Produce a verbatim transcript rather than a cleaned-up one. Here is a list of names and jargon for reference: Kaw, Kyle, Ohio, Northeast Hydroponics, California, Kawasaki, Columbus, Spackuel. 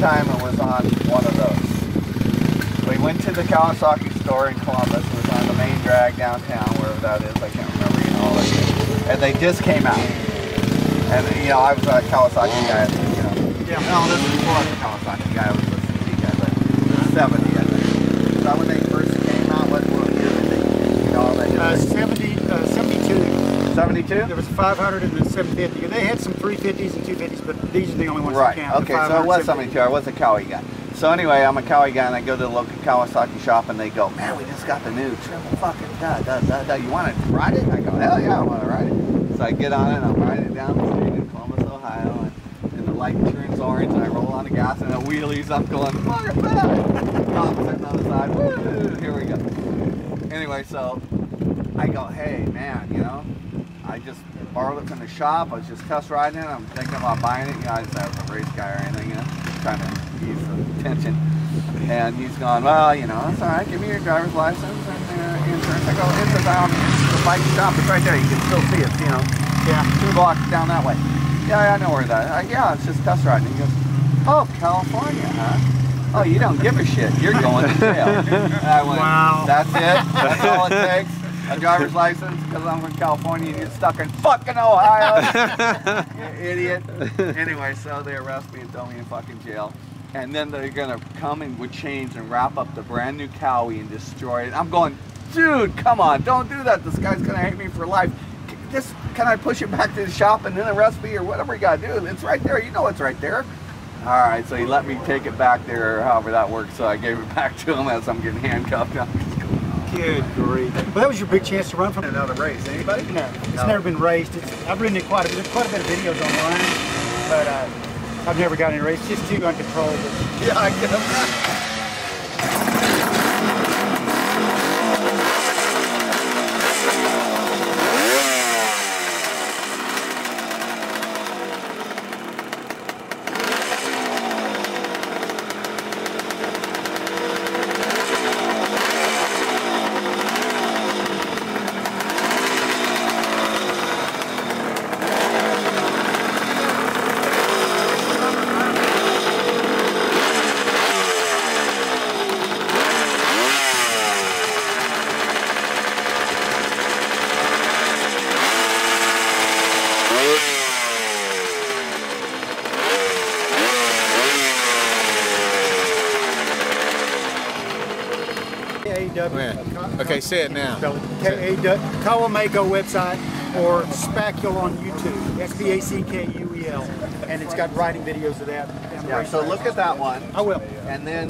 time it was on one of those. We went to the Kawasaki store in Columbus. It was on the main drag downtown, wherever that is, I can't remember, you know, like, and they just came out. And, you know, I was a Kawasaki guy, you know. Yeah, no, this was before I was a Kawasaki guy, I was a C D guy, but it was seventy, I think. Is that when they first came out? What year did they, you know, they uh, seventy-two? There was a five hundred and a seven fifty. They had some three fifties and two fifties, but these are the only ones right. that count. Okay, so it was seventy-two. I was a Kawi guy. So anyway, I'm a Kawi guy, and I go to the local Kawasaki shop, and they go, man, we just got the new triple fucking da da da da. You want to ride it? I go, hell yeah, I want to ride it. So I get on it, and I'm riding it down the street in Columbus, Ohio, and, and the light turns orange, and I roll on the gas, and it wheelies up, going, fuck it, fuck it. I'm sitting on the side, woo, here we go. Anyway, so I go, hey, man, you know, I just borrowed it from the shop. I was just test riding it. I'm thinking about buying it. You know, I was not a race guy or anything. You know, just trying to ease the tension. And he's going, well, you know, it's all right. Give me your driver's license and uh, insurance. I go, it's about the bike shop. It's right there. You can still see it. You know, yeah, two blocks down that way. Yeah, I know where that. Is. I, yeah, it's just test riding. He goes, oh, California, huh? Oh, you don't give a shit. You're going to jail. And I went, wow. That's it. That's all it takes. A driver's license because I'm from California and you're stuck in fucking Ohio. You idiot. Anyway, so they arrest me and throw me in fucking jail. And then they're gonna come and with chains and wrap up the brand new Cowie and destroy it. I'm going, dude, come on, don't do that. This guy's gonna hate me for life. Just can I push it back to the shop and then arrest me or whatever you gotta do? It's right there, you know it's right there. Alright, so he let me take it back there or however that works, so I gave it back to him as I'm getting handcuffed. Good grief. Well, that was your big chance to run from another race. Anybody? No, it's no. Never been raced. It's, I've ridden it quite a bit. There's quite a bit of videos online, but uh, I've never gotten in a race. It's just too uncontrollable. Yeah, I guess. Okay, say it now. Kawameko website or Spackule on YouTube. S P A C K U E L. And it's got riding videos of that. Yeah, so look at that one. I will. And then